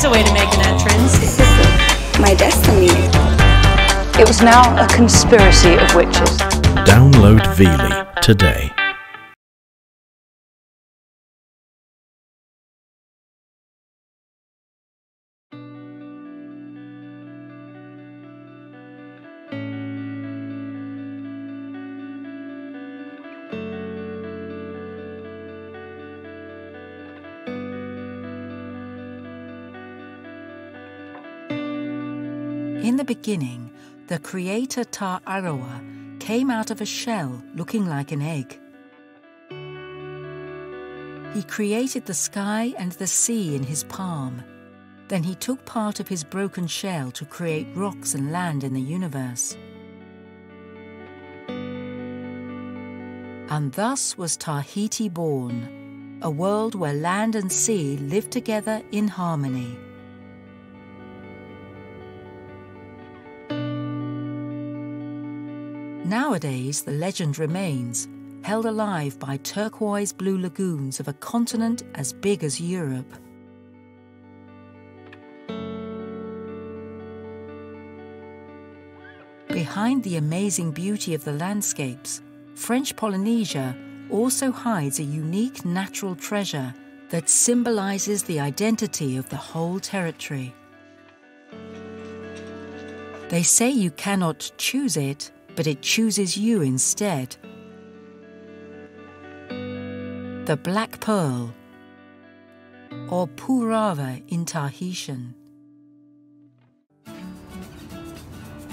There's a way to make an entrance. This is my destiny. It was now a conspiracy of witches. Download Vili today. In the beginning, the creator Ta'aroa came out of a shell looking like an egg. He created the sky and the sea in his palm. Then he took part of his broken shell to create rocks and land in the universe. And thus was Tahiti born, a world where land and sea live together in harmony. Nowadays, the legend remains, held alive by turquoise blue lagoons of a continent as big as Europe. Behind the amazing beauty of the landscapes, French Polynesia also hides a unique natural treasure that symbolizes the identity of the whole territory. They say you cannot choose it, but it chooses you instead. The Black Pearl, or Purava in Tahitian.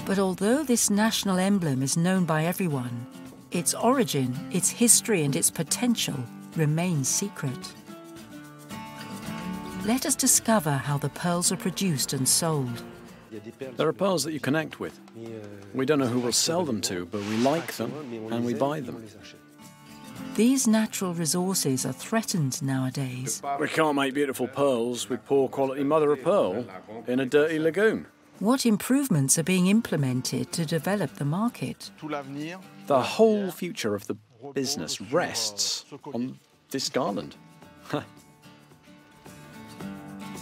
But although this national emblem is known by everyone, its origin, its history and its potential remain secret. Let us discover how the pearls are produced and sold. There are pearls that you connect with. We don't know who will sell them to, but we like them and we buy them. These natural resources are threatened nowadays. We can't make beautiful pearls with poor quality mother of pearl in a dirty lagoon. What improvements are being implemented to develop the market? The whole future of the business rests on this garland.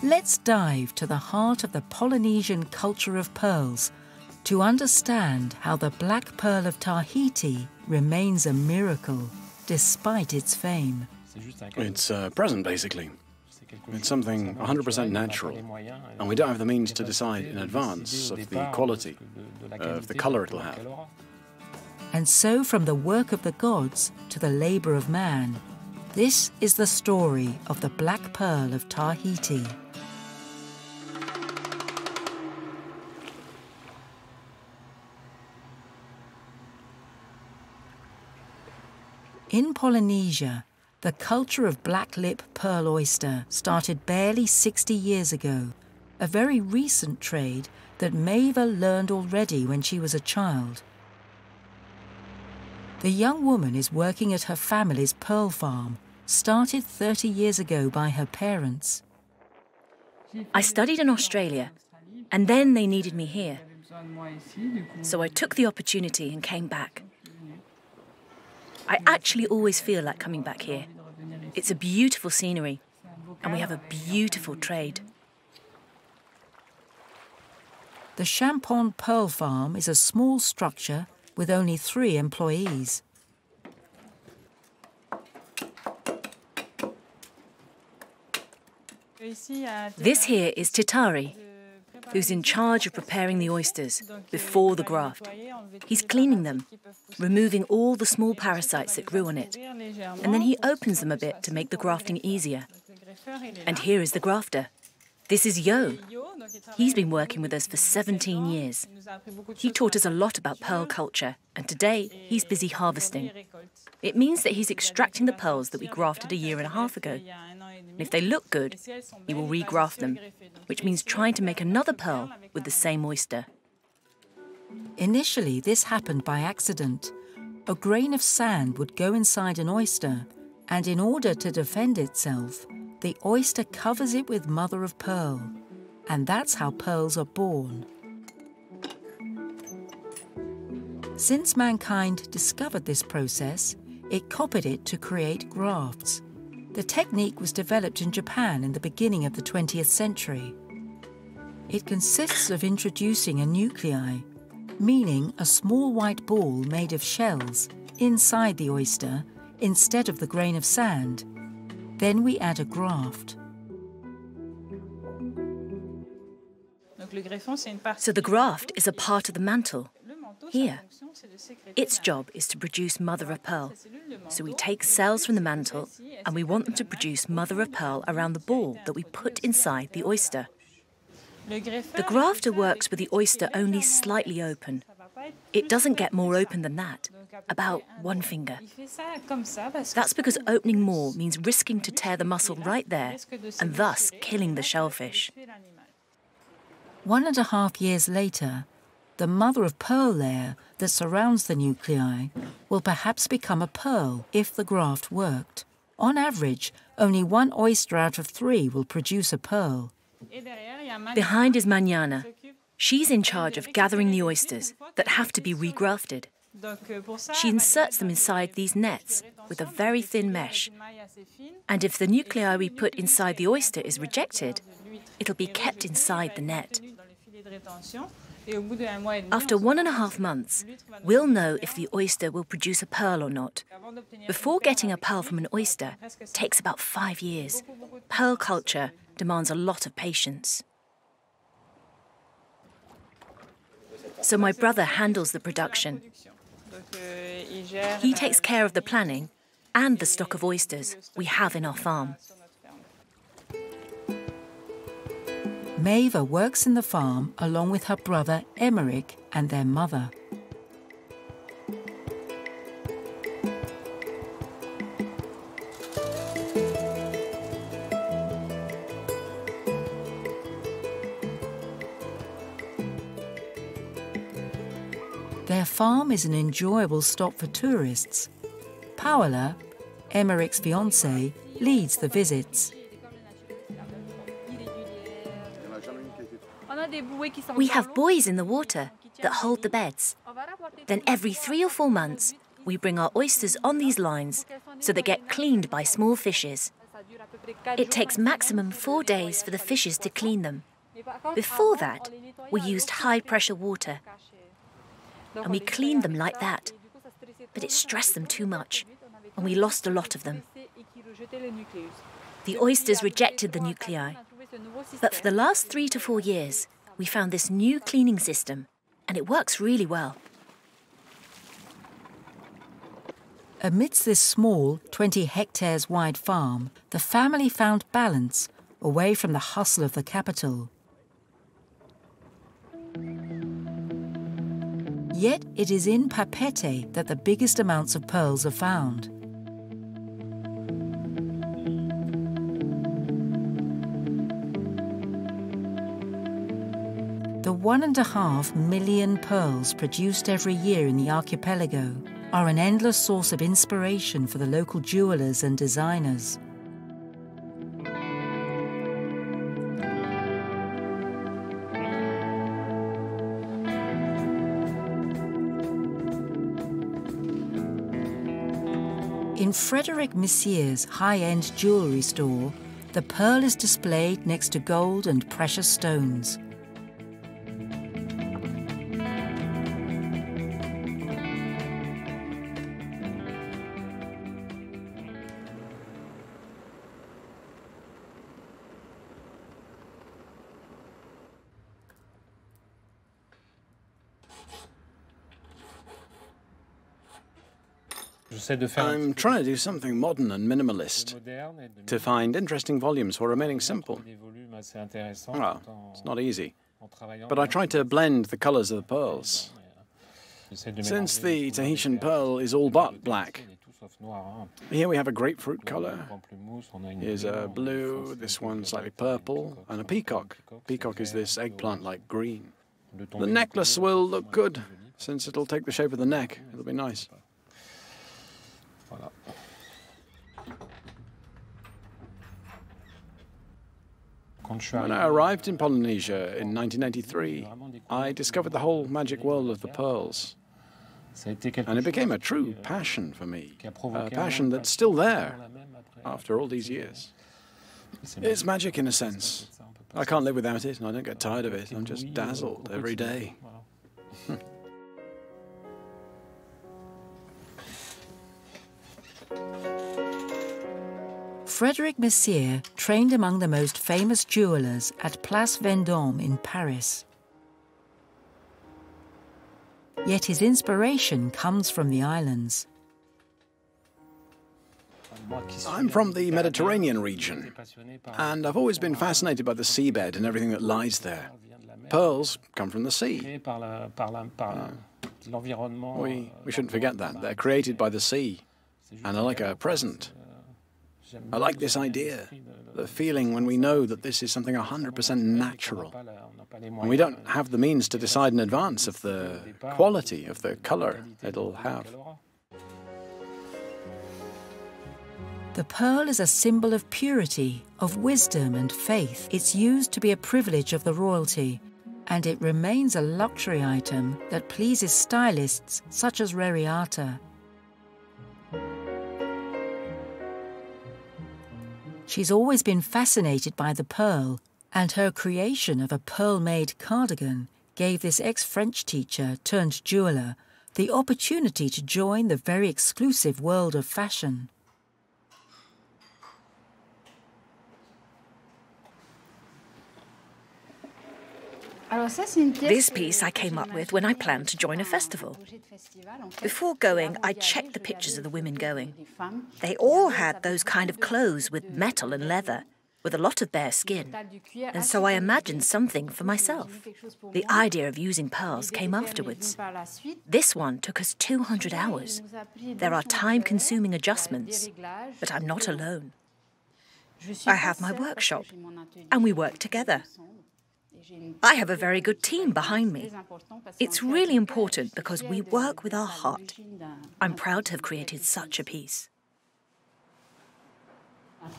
Let's dive to the heart of the Polynesian culture of pearls to understand how the Black Pearl of Tahiti remains a miracle, despite its fame. It's present, basically. It's something 100% natural, and we don't have the means to decide in advance of the quality, of the colour it'll have. And so, from the work of the gods to the labour of man, this is the story of the Black Pearl of Tahiti. In Polynesia, the culture of black-lip pearl oyster started barely 60 years ago, a very recent trade that Maeva learned already when she was a child. The young woman is working at her family's pearl farm, started 30 years ago by her parents. I studied in Australia, and then they needed me here. So I took the opportunity and came back. I actually always feel like coming back here. It's a beautiful scenery, and we have a beautiful trade. The Champon Pearl Farm is a small structure with only 3 employees. This here is Titari, who's in charge of preparing the oysters before the graft. He's cleaning them, removing all the small parasites that grew on it, and then he opens them a bit to make the grafting easier. And here is the grafter. This is Yo. He's been working with us for 17 years. He taught us a lot about pearl culture, and today he's busy harvesting. It means that he's extracting the pearls that we grafted a year and a half ago. And if they look good, he will regraft them, which means trying to make another pearl with the same oyster. Initially, this happened by accident. A grain of sand would go inside an oyster, and in order to defend itself, the oyster covers it with mother of pearl. And that's how pearls are born. Since mankind discovered this process, it copied it to create grafts. The technique was developed in Japan in the beginning of the 20th century. It consists of introducing a nuclei, meaning a small white ball made of shells, inside the oyster instead of the grain of sand. Then we add a graft. So the graft is a part of the mantle. Here, its job is to produce mother of pearl. So we take cells from the mantle and we want them to produce mother of pearl around the ball that we put inside the oyster. The grafter works with the oyster only slightly open. It doesn't get more open than that, about one finger. That's because opening more means risking to tear the muscle right there and thus killing the shellfish. 1.5 years later, the mother of pearl layer that surrounds the nuclei will perhaps become a pearl if the graft worked. On average, only one oyster out of 3 will produce a pearl. Behind is Manana. She's in charge of gathering the oysters that have to be regrafted. She inserts them inside these nets with a very thin mesh. And if the nuclei we put inside the oyster is rejected, it'll be kept inside the net. After 1.5 months, we'll know if the oyster will produce a pearl or not. Before getting a pearl from an oyster takes about 5 years. Pearl culture demands a lot of patience. So my brother handles the production. He takes care of the planning and the stock of oysters we have in our farm. Maeva works in the farm along with her brother Emmerich and their mother. Their farm is an enjoyable stop for tourists. Paola, Emmerich's fiancée, leads the visits. We have buoys in the water that hold the beds. Then every 3 or 4 months, we bring our oysters on these lines so they get cleaned by small fishes. It takes maximum 4 days for the fishes to clean them. Before that, we used high-pressure water, and we cleaned them like that. But it stressed them too much, and we lost a lot of them. The oysters rejected the nuclei. But for the last 3 to 4 years, we found this new cleaning system, and it works really well. Amidst this small, 20 hectares wide farm, the family found balance away from the hustle of the capital. Yet it is in Papeete that the biggest amounts of pearls are found. The 1.5 million pearls produced every year in the archipelago are an endless source of inspiration for the local jewelers and designers. In Frédéric Messier's high-end jewellery store, the pearl is displayed next to gold and precious stones. I'm trying to do something modern and minimalist, to find interesting volumes while remaining simple. Well, it's not easy, but I try to blend the colors of the pearls. Since the Tahitian pearl is all but black, here we have a grapefruit color, here's a blue, this one slightly purple, and a peacock. Peacock is this eggplant-like green. The necklace will look good, since it'll take the shape of the neck. It'll be nice. When I arrived in Polynesia in 1983, I discovered the whole magic world of the pearls. And it became a true passion for me, a passion that's still there after all these years. It's magic in a sense, I can't live without it, and I don't get tired of it. I'm just dazzled every day. Wow. Frédéric Messier trained among the most famous jewelers at Place Vendôme in Paris. Yet his inspiration comes from the islands. I'm from the Mediterranean region, and I've always been fascinated by the seabed and everything that lies there. Pearls come from the sea. We shouldn't forget that. They're created by the sea, and they're like a present. I like this idea, the feeling when we know that this is something 100% natural, and we don't have the means to decide in advance of the quality of the color it'll have. The pearl is a symbol of purity, of wisdom and faith. It's used to be a privilege of the royalty, and it remains a luxury item that pleases stylists such as Reriata. She's always been fascinated by the pearl, and her creation of a pearl-made cardigan gave this ex-French teacher turned jeweler the opportunity to join the very exclusive world of fashion. This piece I came up with when I planned to join a festival. Before going, I checked the pictures of the women going. They all had those kind of clothes with metal and leather, with a lot of bare skin. And so I imagined something for myself. The idea of using pearls came afterwards. This one took us 200 hours. There are time-consuming adjustments, but I'm not alone. I have my workshop, and we work together. I have a very good team behind me. It's really important because we work with our heart. I'm proud to have created such a piece.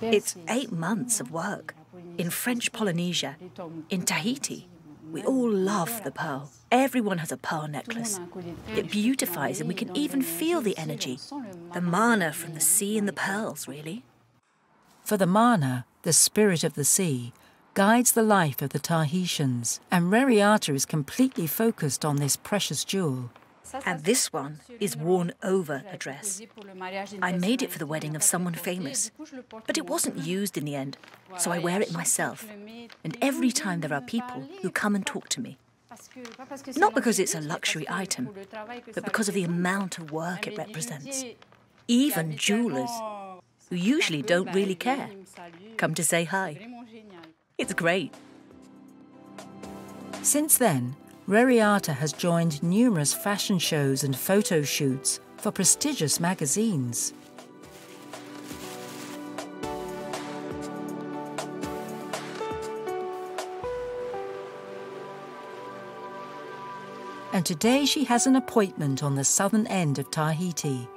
It's 8 months of work in French Polynesia, in Tahiti. We all love the pearl. Everyone has a pearl necklace. It beautifies and we can even feel the energy, the mana from the sea and the pearls, really. For the mana, the spirit of the sea, guides the life of the Tahitians, and Reriata is completely focused on this precious jewel. And this one is worn over a dress. I made it for the wedding of someone famous, but it wasn't used in the end, so I wear it myself. And every time there are people who come and talk to me. Not because it's a luxury item, but because of the amount of work it represents. Even jewelers, who usually don't really care, come to say hi. It's great. Since then, Reriata has joined numerous fashion shows and photo shoots for prestigious magazines. And today she has an appointment on the southern end of Tahiti.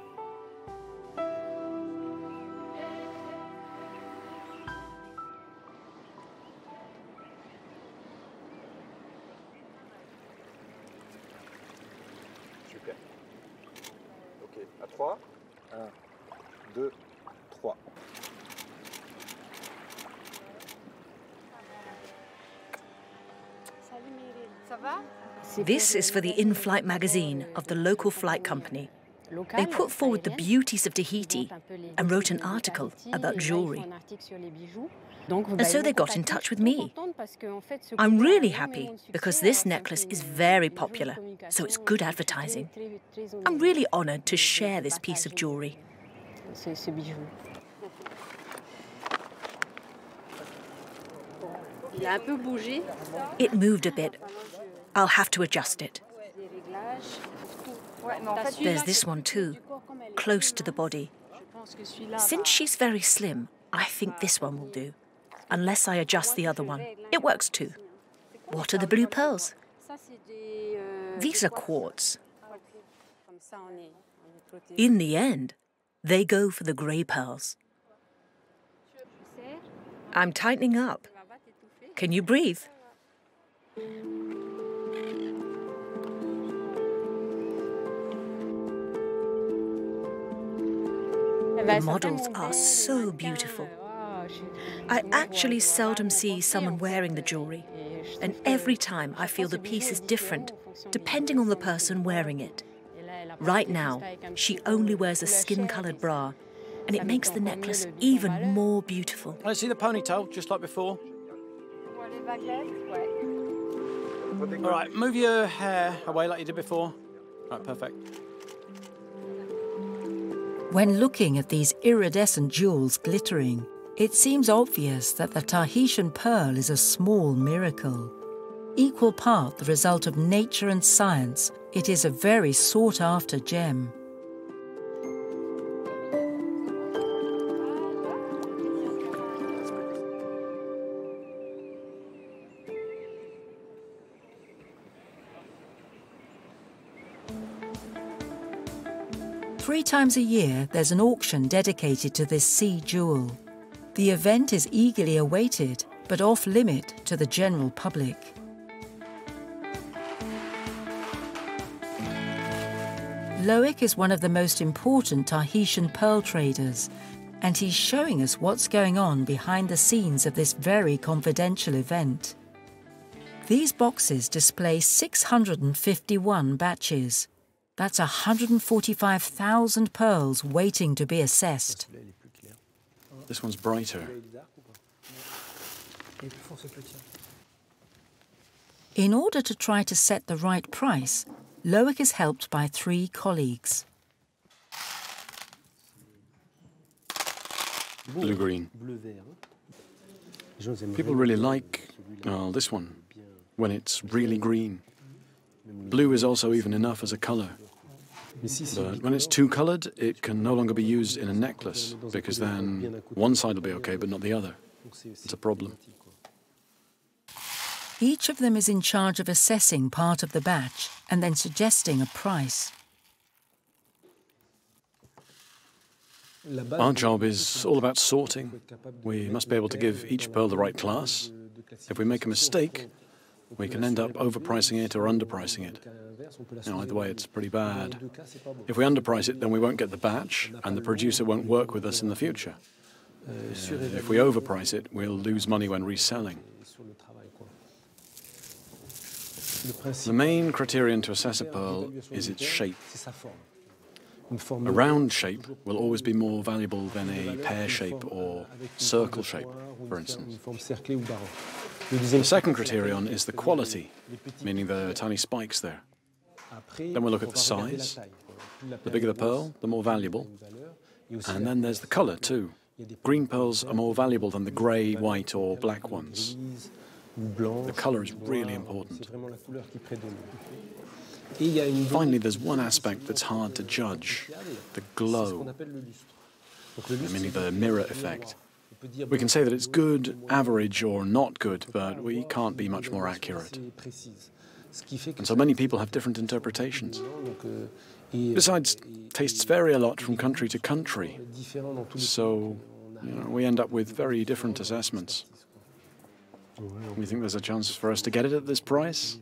This is for the in-flight magazine of the local flight company. They put forward the beauties of Tahiti and wrote an article about jewellery. And so they got in touch with me. I'm really happy because this necklace is very popular, so it's good advertising. I'm really honoured to share this piece of jewellery. It moved a bit. I'll have to adjust it. There's this one too, close to the body. Since she's very slim, I think this one will do. Unless I adjust the other one. It works too. What are the blue pearls? These are quartz. In the end, they go for the grey pearls. I'm tightening up. Can you breathe? The models are so beautiful. I actually seldom see someone wearing the jewellery, and every time I feel the piece is different, depending on the person wearing it. Right now, she only wears a skin-coloured bra, and it makes the necklace even more beautiful. I see the ponytail, just like before. All right, move your hair away like you did before. All right, perfect. When looking at these iridescent jewels glittering, it seems obvious that the Tahitian pearl is a small miracle. Equal part the result of nature and science, it is a very sought-after gem. Three times a year, there's an auction dedicated to this sea jewel. The event is eagerly awaited, but off-limit to the general public. Loic is one of the most important Tahitian pearl traders, and he's showing us what's going on behind the scenes of this very confidential event. These boxes display 651 batches. That's 145,000 pearls waiting to be assessed. This one's brighter. In order to try to set the right price, Loic is helped by three colleagues. Blue-green. People really like this one, when it's really green. Blue is also even enough as a colour. But when it's two-coloured, it can no longer be used in a necklace, because then one side will be okay, but not the other. It's a problem. Each of them is in charge of assessing part of the batch and then suggesting a price. Our job is all about sorting. We must be able to give each pearl the right class. If we make a mistake, we can end up overpricing it or underpricing it. Now, either way, it's pretty bad. If we underprice it, then we won't get the batch, and the producer won't work with us in the future. If we overprice it, we'll lose money when reselling. The main criterion to assess a pearl is its shape. A round shape will always be more valuable than a pear shape or circle shape, for instance. The second criterion is the quality, meaning the tiny spikes there. Then we'll look at the size. The bigger the pearl, the more valuable. And then there's the colour, too. Green pearls are more valuable than the grey, white or black ones. The colour is really important. Finally, there's one aspect that's hard to judge, the glow, meaning the mirror effect. We can say that it's good, average, or not good, but we can't be much more accurate. And so many people have different interpretations. Besides, tastes vary a lot from country to country, so we end up with very different assessments. We think there's a chance for us to get it at this price?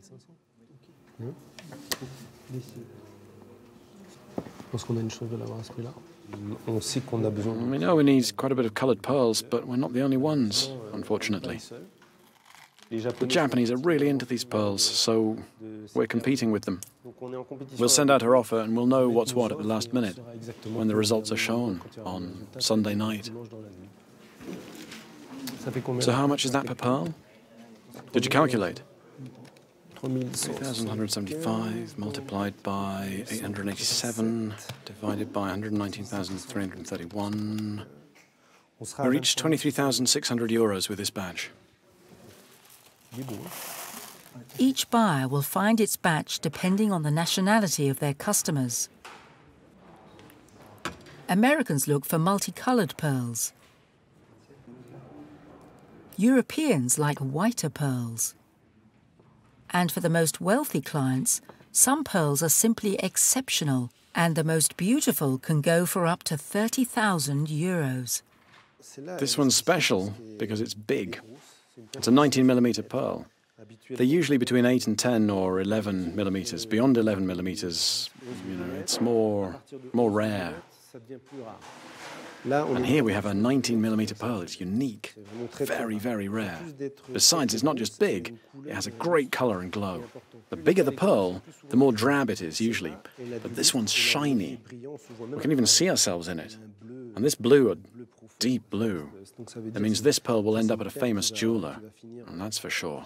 We know we need quite a bit of coloured pearls, but we're not the only ones, unfortunately. The Japanese are really into these pearls, so we're competing with them. We'll send out our offer and we'll know what's what at the last minute, when the results are shown on Sunday night. So how much is that per pearl? Did you calculate? 3,175 multiplied by 887 divided by 119,331. We reached 23,600 euros with this batch. Each buyer will find its batch depending on the nationality of their customers. Americans look for multicoloured pearls. Europeans like whiter pearls. And for the most wealthy clients, some pearls are simply exceptional, and the most beautiful can go for up to 30,000 euros. This one's special because it's big. It's a 19mm pearl. They're usually between 8 and 10 or 11 millimeters. Beyond 11 millimeters, it's more rare. And here we have a 19mm pearl. It's unique, very, very rare. Besides, it's not just big, it has a great colour and glow. The bigger the pearl, the more drab it is usually, but this one's shiny. We can even see ourselves in it. And this blue, a deep blue, that means this pearl will end up at a famous jeweller, and that's for sure.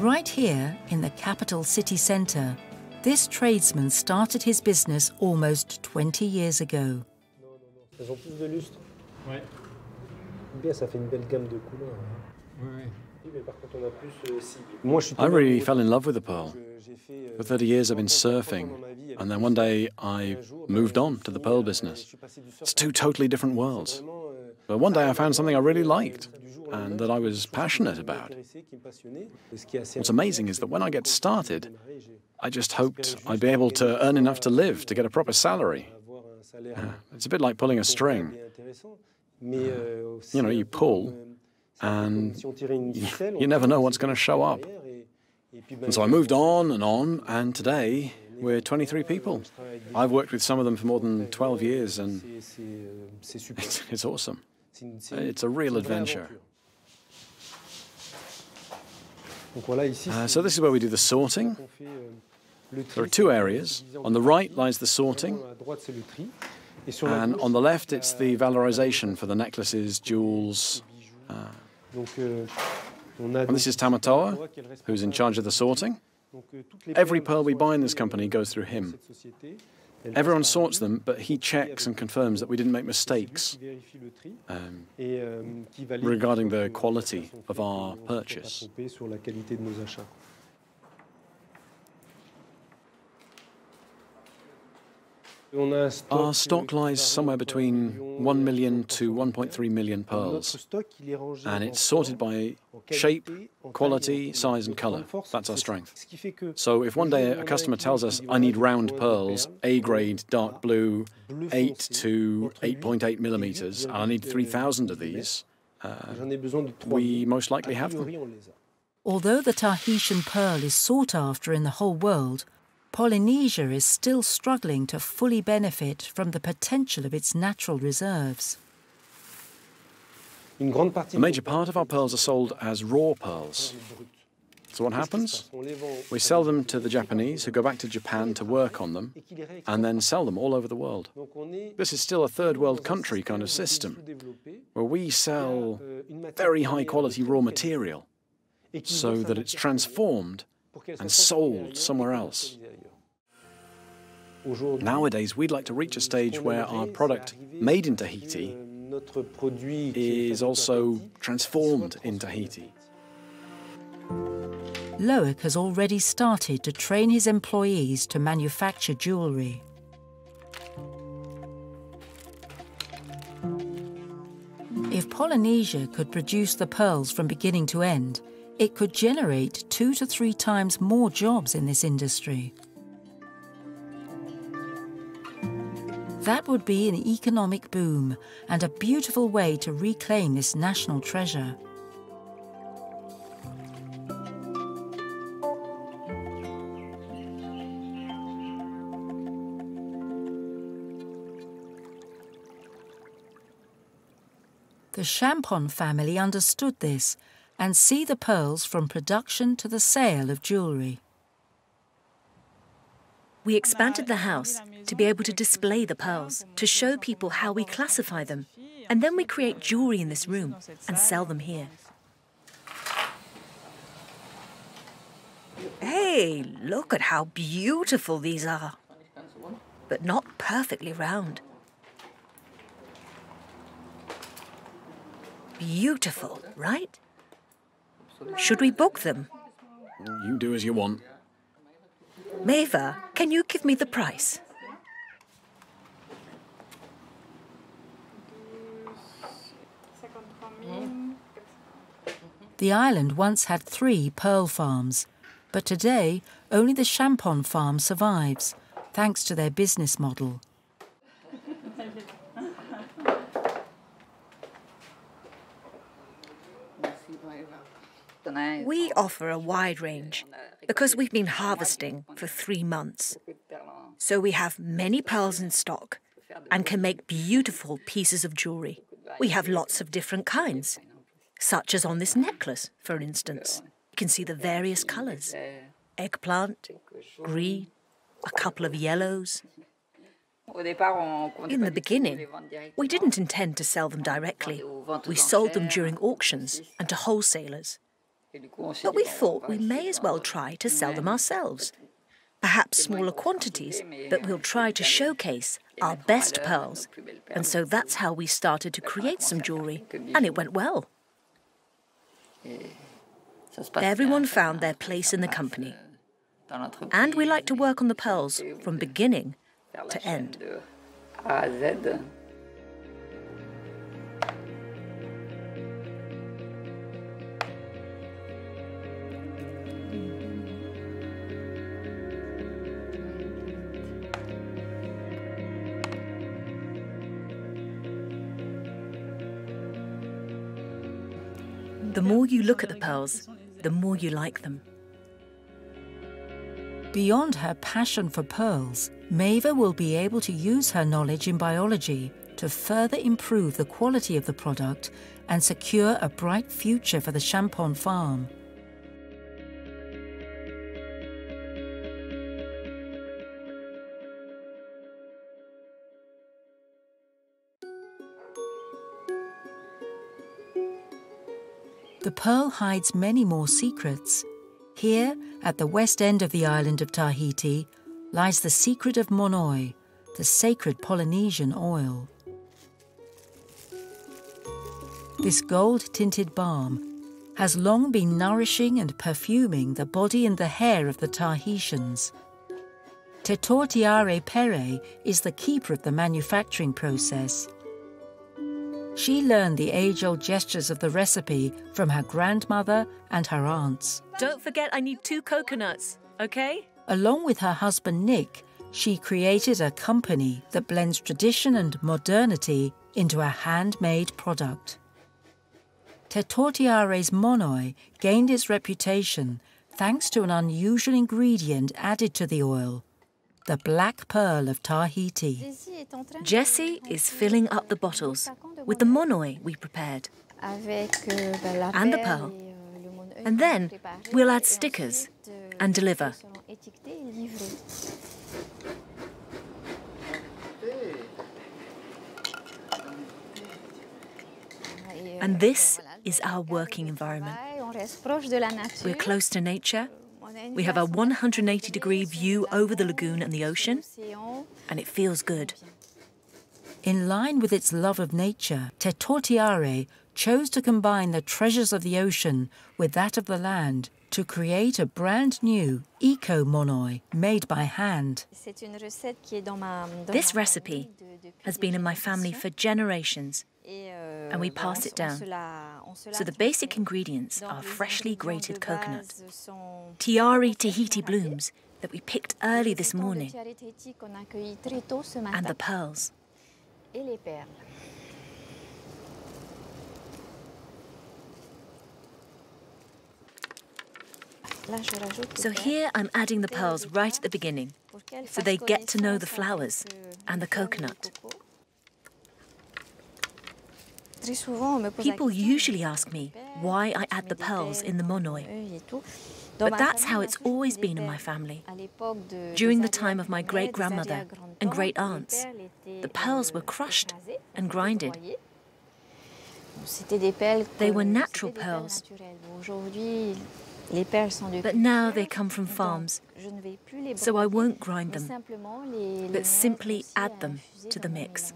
Right here, in the capital city centre, this tradesman started his business almost 20 years ago. I really fell in love with the pearl. For 30 years I've been surfing, and then one day I moved on to the pearl business. It's two totally different worlds. But one day I found something I really liked and that I was passionate about. What's amazing is that when I get started, I just hoped I'd be able to earn enough to live, to get a proper salary. It's a bit like pulling a string. You know, you pull and you never know what's going to show up. And so I moved on, and today we're 23 people. I've worked with some of them for more than 12 years, and it's awesome. It's a real adventure. So this is where we do the sorting. There are two areas. On the right lies the sorting, and on the left it's the valorization for the necklaces, jewels. And this is Tamatoa, who's in charge of the sorting. Every pearl we buy in this company goes through him. Everyone sorts them, but he checks and confirms that we didn't make mistakes regarding the quality of our purchase. Our stock lies somewhere between 1 million to 1.3 million pearls, and it's sorted by shape, quality, size and colour. That's our strength. So if one day a customer tells us, I need round pearls, A-grade, dark blue, 8 to 8.8 millimetres, and I need 3,000 of these, we most likely have them. Although the Tahitian pearl is sought after in the whole world, Polynesia is still struggling to fully benefit from the potential of its natural reserves. A major part of our pearls are sold as raw pearls. So what happens? We sell them to the Japanese, who go back to Japan to work on them, and then sell them all over the world. This is still a third world country kind of system, where we sell very high quality raw material so that it's transformed and sold somewhere else. Nowadays, we'd like to reach a stage where our product made in Tahiti is also transformed in Tahiti. Loic has already started to train his employees to manufacture jewellery. If Polynesia could produce the pearls from beginning to end, it could generate 2 to 3 times more jobs in this industry. That would be an economic boom and a beautiful way to reclaim this national treasure. The Champon family understood this and see the pearls from production to the sale of jewellery. We expanded the house to be able to display the pearls, to show people how we classify them, and then we create jewellery in this room and sell them here. Hey, look at how beautiful these are, but not perfectly round. Beautiful, right? Should we book them? You do as you want. Meva, can you give me the price? The island once had 3 pearl farms, But today, only the Champon farm survives, thanks to their business model. We offer a wide range because we've been harvesting for 3 months. So we have many pearls in stock and can make beautiful pieces of jewellery. We have lots of different kinds, such as on this necklace, for instance. You can see the various colours. Eggplant, green, a couple of yellows. In the beginning, we didn't intend to sell them directly. We sold them during auctions and to wholesalers. But we thought we may as well try to sell them ourselves. Perhaps smaller quantities, but we'll try to showcase our best pearls. And so that's how we started to create some jewellery, and it went well. Everyone found their place in the company. And we like to work on the pearls from beginning to end. The more you look at the pearls, the more you like them. Beyond her passion for pearls, Maeva will be able to use her knowledge in biology to further improve the quality of the product and secure a bright future for the Champon farm. The pearl hides many more secrets. Here, at the west end of the island of Tahiti, lies the secret of Monoi, the sacred Polynesian oil. This gold-tinted balm has long been nourishing and perfuming the body and the hair of the Tahitians. Tetortiare Pere is the keeper of the manufacturing process. She learned the age-old gestures of the recipe from her grandmother and her aunts. Don't forget I need 2 coconuts, okay? Along with her husband Nick, she created a company that blends tradition and modernity into a handmade product. Tetortiare's Monoi gained its reputation thanks to an unusual ingredient added to the oil, the black pearl of Tahiti. Jessie is filling up the bottles with the Monoi we prepared and the pearl. And then we'll add stickers and deliver. And this is our working environment. We're close to nature. We have a 180-degree view over the lagoon and the ocean, and it feels good. In line with its love of nature, Tetortiare chose to combine the treasures of the ocean with that of the land to create a brand new eco-monoi made by hand. This recipe has been in my family for generations, and we pass it down. So the basic ingredients are freshly grated coconut, tiare Tahiti blooms that we picked early this morning, and the pearls. So here I'm adding the pearls right at the beginning, so they get to know the flowers and the coconut. People usually ask me why I add the pearls in the monoi, but that's how it's always been in my family. During the time of my great-grandmother and great-aunts, the pearls were crushed and grinded. They were natural pearls, but now they come from farms, so I won't grind them, but simply add them to the mix.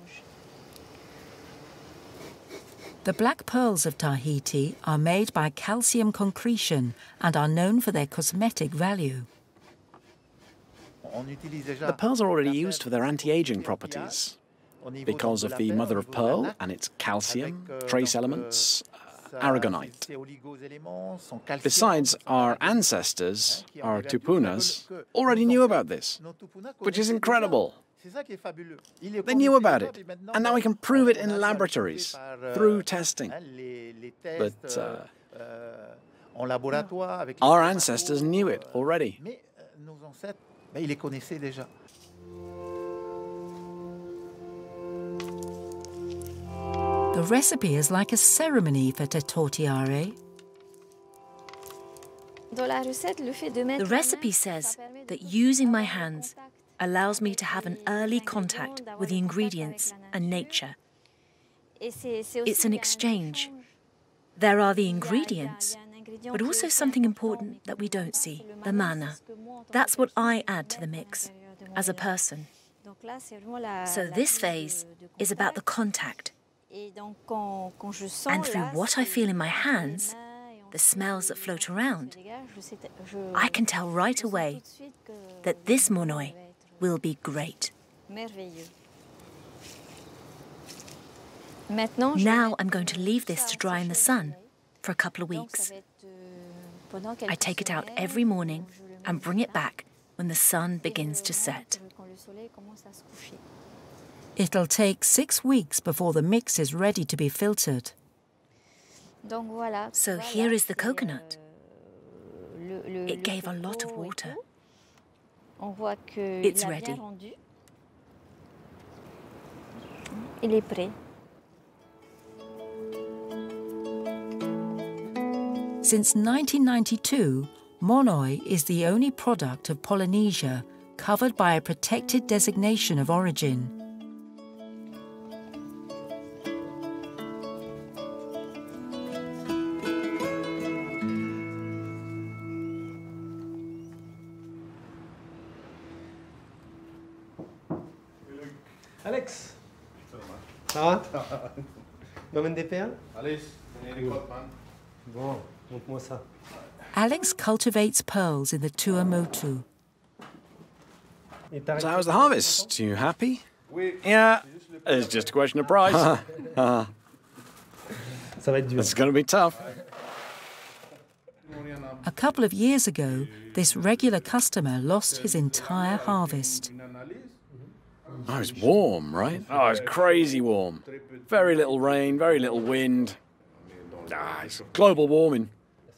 The black pearls of Tahiti are made by calcium concretion and are known for their cosmetic value. The pearls are already used for their anti-aging properties because of the mother of pearl and its calcium, trace elements, aragonite. Besides, our ancestors, our Tupunas, already knew about this, which is incredible. They knew about it, and now we can prove it in laboratories, through testing. But our ancestors knew it already. The recipe is like a ceremony for Tetortiare. The recipe says that using my hands allows me to have an early contact with the ingredients and nature. It's an exchange. There are the ingredients, but also something important that we don't see, the mana. That's what I add to the mix, as a person. So this phase is about the contact. And through what I feel in my hands, the smells that float around, I can tell right away that this Monoi will be great. Now I'm going to leave this to dry in the sun for a couple of weeks. I take it out every morning and bring it back when the sun begins to set. It'll take 6 weeks before the mix is ready to be filtered. So here is the coconut. It gave a lot of water. It's ready. Since 1992, Monoi is the only product of Polynesia covered by a protected designation of origin. Alex cultivates pearls in the Tuamotu. So how's the harvest? You happy? Yeah, it's just a question of price. It's going to be tough. A couple of years ago, this regular customer lost his entire harvest. Oh, it's warm, right? Oh, it's crazy warm. Very little rain, very little wind. Ah, it's global warming.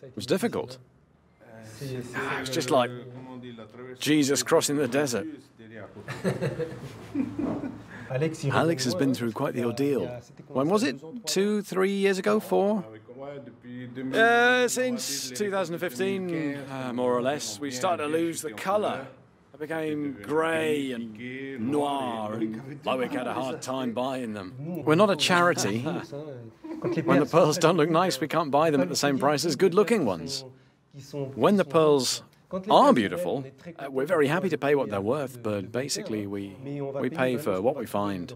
It was difficult. Ah, it was just like Jesus crossing the desert. Alex has been through quite the ordeal. When was it? 2, 3 years ago, 4? Since 2015, more or less, we started to lose the colour. I became grey and noir, and Loic had a hard time buying them. We're not a charity. When the pearls don't look nice, we can't buy them at the same price as good-looking ones. When the pearls are beautiful, we're very happy to pay what they're worth, but basically we pay for what we find.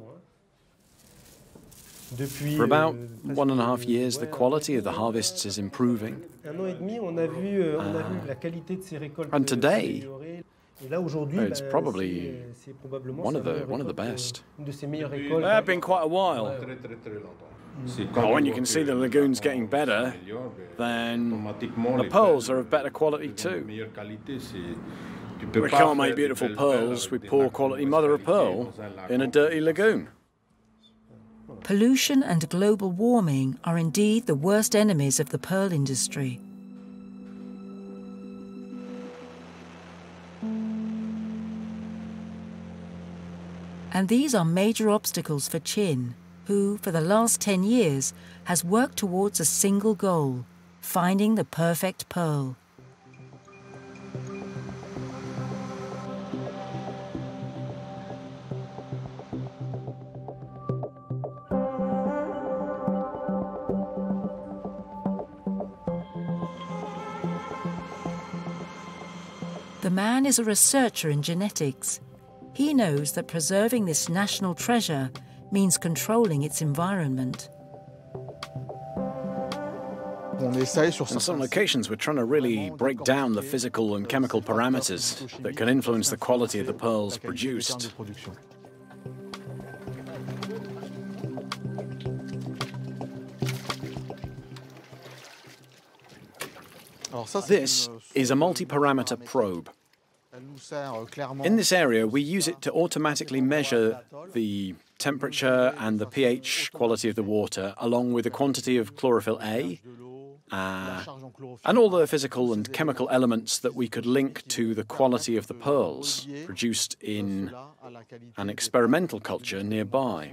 For about 1.5 years, the quality of the harvests is improving. And today, it's probably one of the best. It's been quite a while. When you can see the lagoon's getting better, then the pearls are of better quality too. We can't make beautiful pearls with poor quality mother of pearl in a dirty lagoon. Pollution and global warming are indeed the worst enemies of the pearl industry. And these are major obstacles for Chin, who, for the last 10 years, has worked towards a single goal, finding the perfect pearl. The man is a researcher in genetics. He knows that preserving this national treasure means controlling its environment. On some locations, we're trying to really break down the physical and chemical parameters that can influence the quality of the pearls produced. This is a multi-parameter probe. In this area, we use it to automatically measure the temperature and the pH quality of the water, along with the quantity of chlorophyll A, and all the physical and chemical elements that we could link to the quality of the pearls produced in an experimental culture nearby.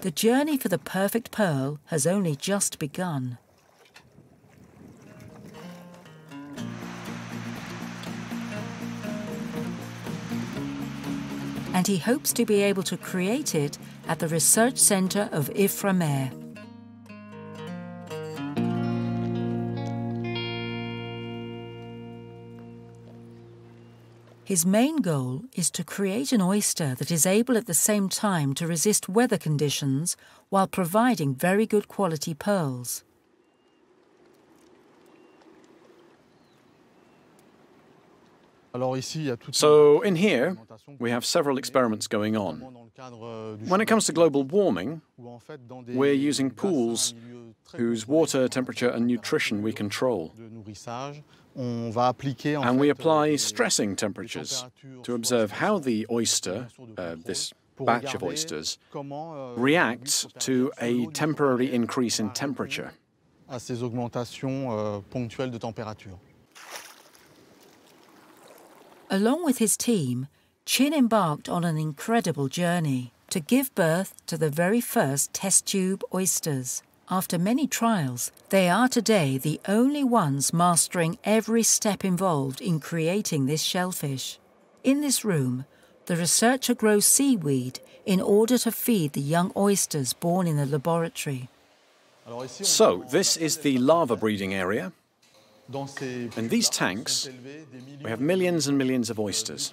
The journey for the perfect pearl has only just begun. And he hopes to be able to create it at the research centre of Ifremer. His main goal is to create an oyster that is able at the same time to resist weather conditions while providing very good quality pearls. So, in here, we have several experiments going on. When it comes to global warming, we're using pools whose water temperature and nutrition we control. And we apply stressing temperatures to observe how the oyster, this batch of oysters, reacts to a temporary increase in temperature. Along with his team, Chin embarked on an incredible journey to give birth to the very first test tube oysters. After many trials, they are today the only ones mastering every step involved in creating this shellfish. In this room, the researcher grows seaweed in order to feed the young oysters born in the laboratory. So, this is the larva breeding area. In these tanks, we have millions and millions of oysters.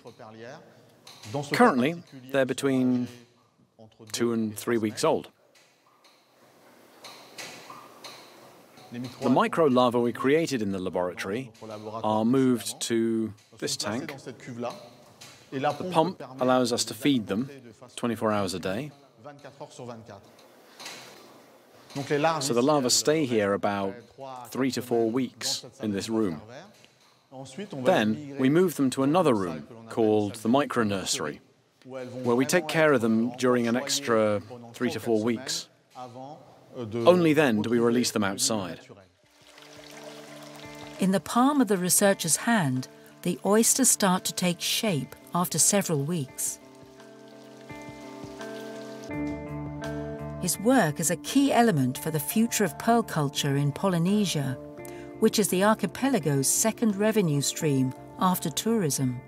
Currently, they're between 2 and 3 weeks old. The micro-larvae we created in the laboratory are moved to this tank. The pump allows us to feed them 24 hours a day. So the larvae stay here about 3 to 4 weeks in this room. Then we move them to another room called the micronursery, where we take care of them during an extra 3 to 4 weeks. Only then do we release them outside. In the palm of the researcher's hand, the oysters start to take shape after several weeks. His work is a key element for the future of pearl culture in Polynesia, which is the archipelago's second revenue stream after tourism.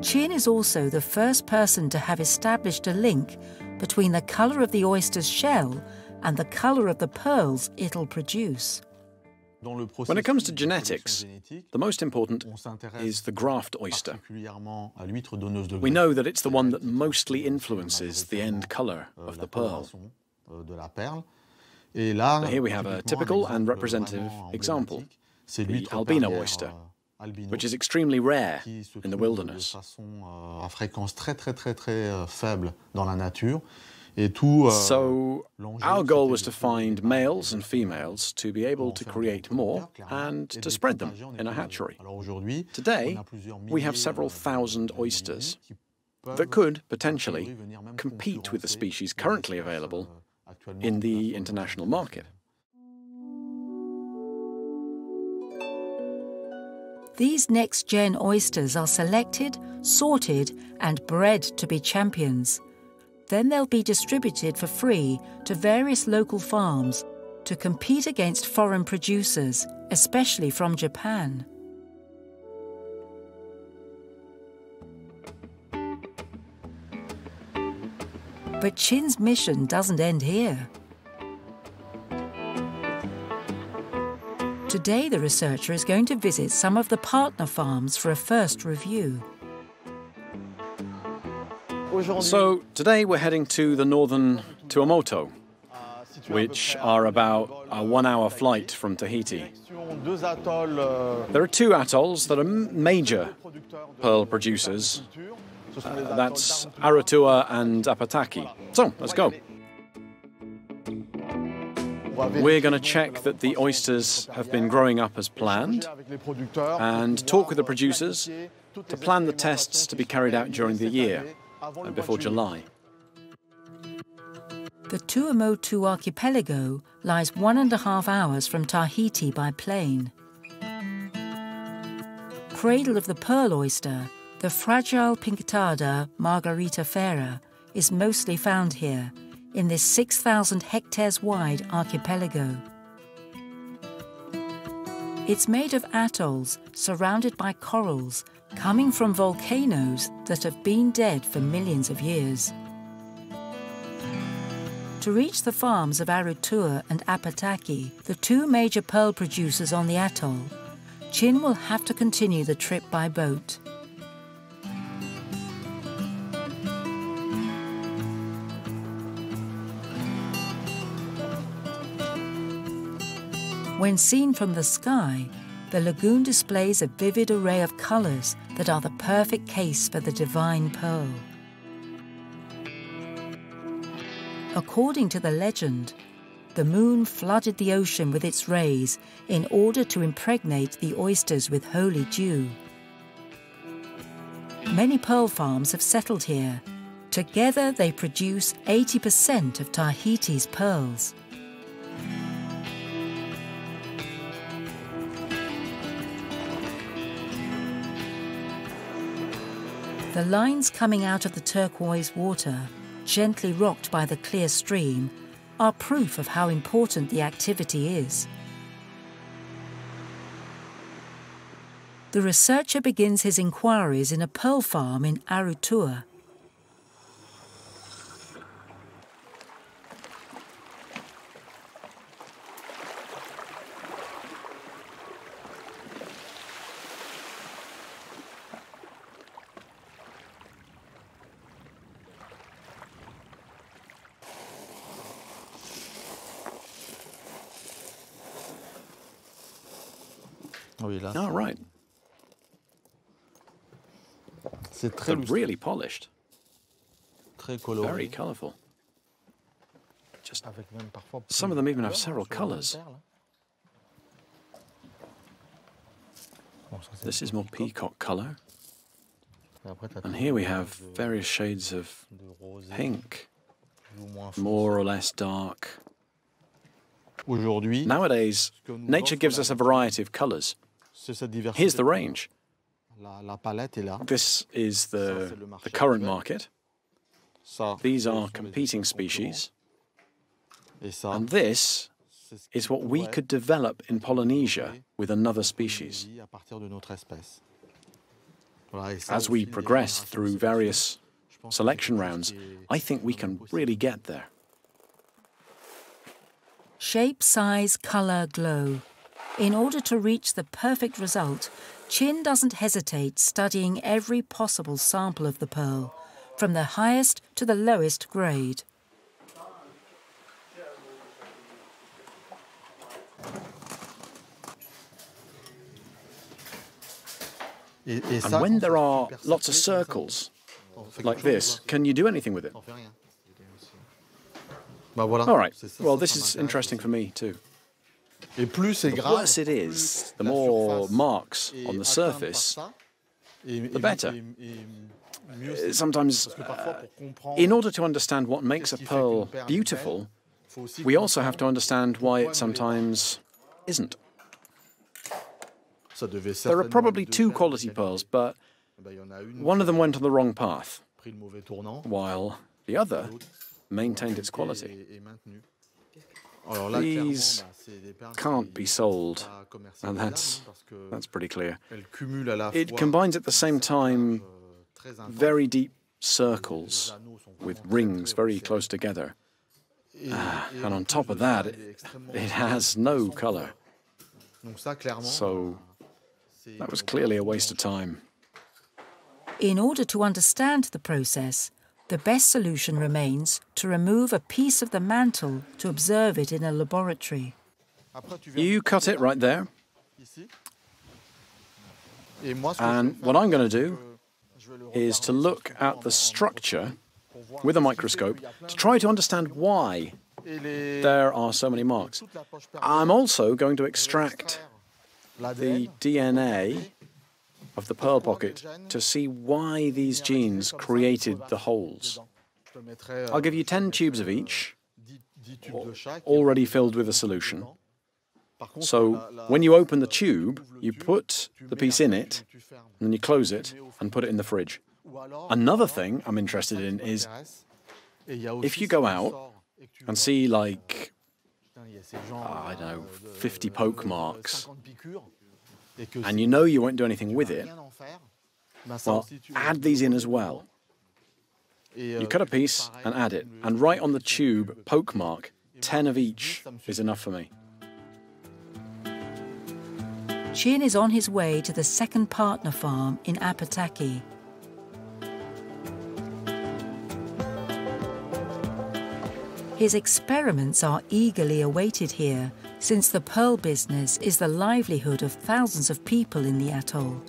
Chin is also the first person to have established a link between the colour of the oyster's shell and the colour of the pearls it'll produce. When it comes to genetics, the most important is the graft oyster. We know that it's the one that mostly influences the end colour of the pearl. So here we have a typical and representative example, the albino oyster, which is extremely rare in the wilderness. So, our goal was to find males and females to be able to create more and to spread them in a hatchery. Today, we have several thousand oysters that could potentially compete with the species currently available in the international market. These next-gen oysters are selected, sorted, and bred to be champions. Then they'll be distributed for free to various local farms to compete against foreign producers, especially from Japan. But Chin's mission doesn't end here. Today, the researcher is going to visit some of the partner farms for a first review. So, today we're heading to the northern Tuamotu, which are about a 1 hour flight from Tahiti. There are two atolls that are major pearl producers. That's Arutua and Apataki. So, let's go. We're going to check that the oysters have been growing up as planned and talk with the producers to plan the tests to be carried out during the year and before July. The Tuamotu archipelago lies 1.5 hours from Tahiti by plane. Cradle of the pearl oyster, the fragile Pinctada margaritafera is mostly found here, in this 6,000 hectares wide archipelago. It's made of atolls surrounded by corals coming from volcanoes that have been dead for millions of years. To reach the farms of Arutua and Apataki, the two major pearl producers on the atoll, Chin will have to continue the trip by boat. When seen from the sky, the lagoon displays a vivid array of colors that are the perfect case for the divine pearl. According to the legend, the moon flooded the ocean with its rays in order to impregnate the oysters with holy dew. Many pearl farms have settled here. Together they produce 80% of Tahiti's pearls. The lines coming out of the turquoise water, gently rocked by the clear stream, are proof of how important the activity is. The researcher begins his inquiries in a pearl farm in Arutua. Oh, right. They're really polished. Very colourful. Just some of them even have several colours. This is more peacock colour. And here we have various shades of pink, more or less dark. Nowadays, nature gives us a variety of colours. Here's the range. This is the current market. These are competing species. And this is what we could develop in Polynesia with another species. As we progress through various selection rounds, I think we can really get there. Shape, size, colour, glow. In order to reach the perfect result, Chin doesn't hesitate studying every possible sample of the pearl, from the highest to the lowest grade. And when there are lots of circles like this, can you do anything with it? All right, well, this is interesting for me too. The worse it is, the more marks on the surface, the better. Sometimes, in order to understand what makes a pearl beautiful, we also have to understand why it sometimes isn't. There are probably two quality pearls, but one of them went on the wrong path, while the other maintained its quality. These can't be sold, and that's pretty clear. It combines at the same time very deep circles with rings very close together. And on top of that, it has no colour. So that was clearly a waste of time. In order to understand the process, the best solution remains to remove a piece of the mantle to observe it in a laboratory. You cut it right there. And what I'm going to do is to look at the structure with a microscope to try to understand why There are so many marks. I'm also going to extract the DNA of the pearl pocket to see why these genes created the holes. I'll give you 10 tubes of each, already filled with a solution. So when you open the tube, you put the piece in it, and then you close it and put it in the fridge. Another thing I'm interested in is if you go out and see, like, I don't know, 50 poke marks, and you know you won't do anything with it, well, add these in as well. You cut a piece and add it, and right on the tube, poke mark, 10 of each is enough for me. Chin is on his way to the second partner farm in Apataki. His experiments are eagerly awaited here, since the pearl business is the livelihood of thousands of people in the atoll.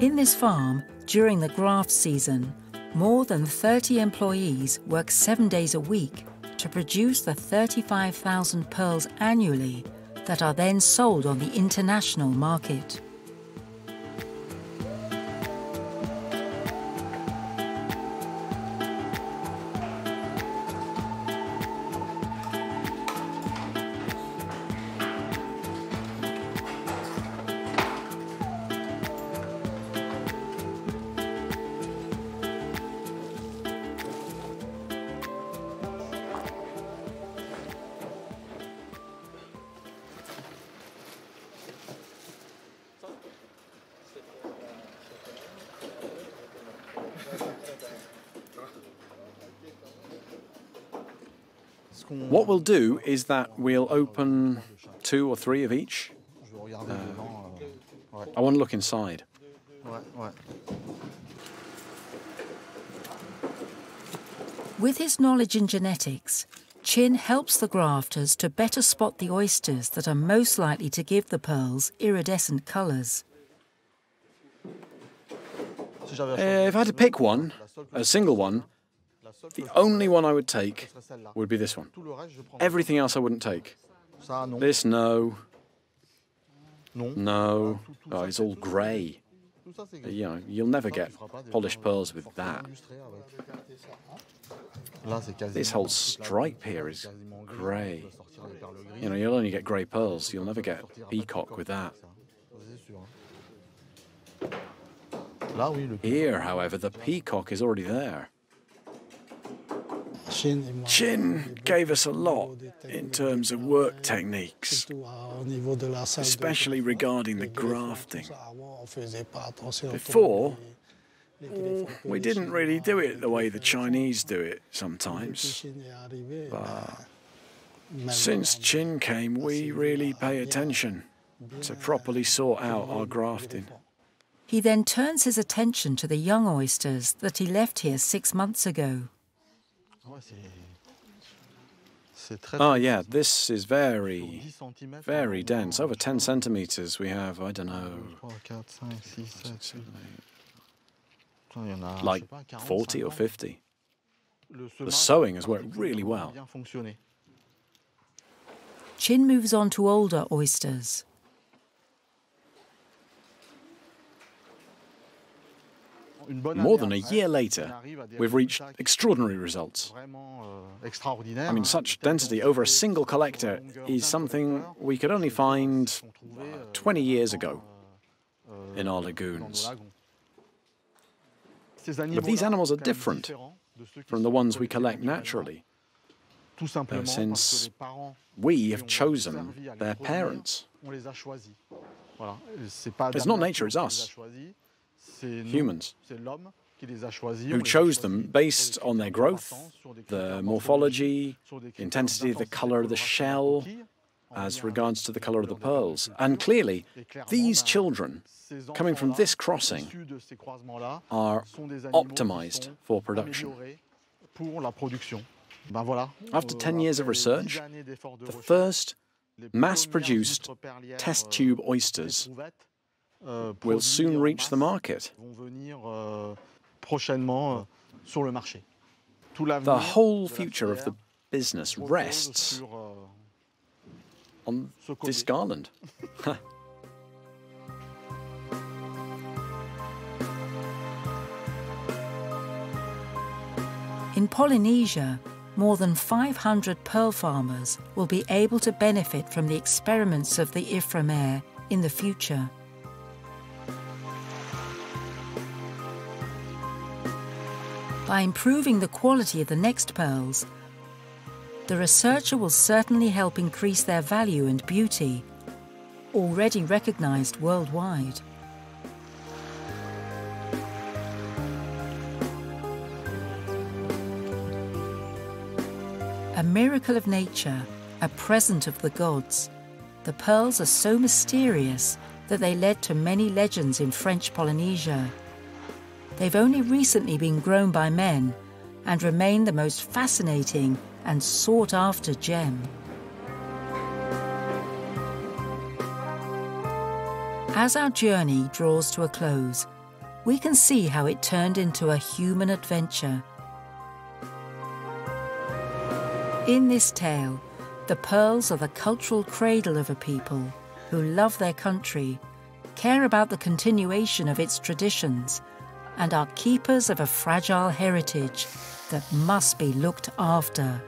In this farm, during the graft season, more than 30 employees work 7 days a week to produce the 35,000 pearls annually that are then sold on the international market. What we'll do is that we'll open 2 or 3 of each. I want to look inside. With his knowledge in genetics, Chin helps the grafters to better spot the oysters that are most likely to give the pearls iridescent colours. If I had to pick one, a single one, the only one I would take would be this one. Everything else I wouldn't take. This, no. No. Oh, it's all grey. You know, you'll never get polished pearls with that. This whole stripe here is grey. You know, you'll only get grey pearls. You'll never get peacock with that. Here, however, the peacock is already there. Chin gave us a lot in terms of work techniques, especially regarding the grafting. Before, we didn't really do it the way the Chinese do it sometimes. But since Chin came, we really pay attention to properly sort out our grafting. He then turns his attention to the young oysters that he left here 6 months ago. Oh, yeah, this is very, very dense. Over 10 centimetres we have, I don't know, like 40 or 50. The sewing has worked really well. Chin moves on to older oysters. More than a year later, we've reached extraordinary results. I mean, such density over a single collector is something we could only find 20 years ago in our lagoons. But these animals are different from the ones we collect naturally, since we have chosen their parents. It's not nature, it's us. Humans, who chose them based on their growth, their morphology, intensity of the colour of the shell, as regards to the colour of the pearls. And clearly, these children, coming from this crossing, are optimised for production. After 10 years of research, the first mass-produced test tube oysters will soon reach the market. The whole future of the business rests on this garland. In Polynesia, more than 500 pearl farmers will be able to benefit from the experiments of the Ifremer in the future. By improving the quality of the next pearls, the researcher will certainly help increase their value and beauty, already recognized worldwide. A miracle of nature, a present of the gods, the pearls are so mysterious that they led to many legends in French Polynesia. They've only recently been grown by men and remain the most fascinating and sought-after gem. As our journey draws to a close, we can see how it turned into a human adventure. In this tale, the pearls are the cultural cradle of a people who love their country, care about the continuation of its traditions, and are keepers of a fragile heritage that must be looked after.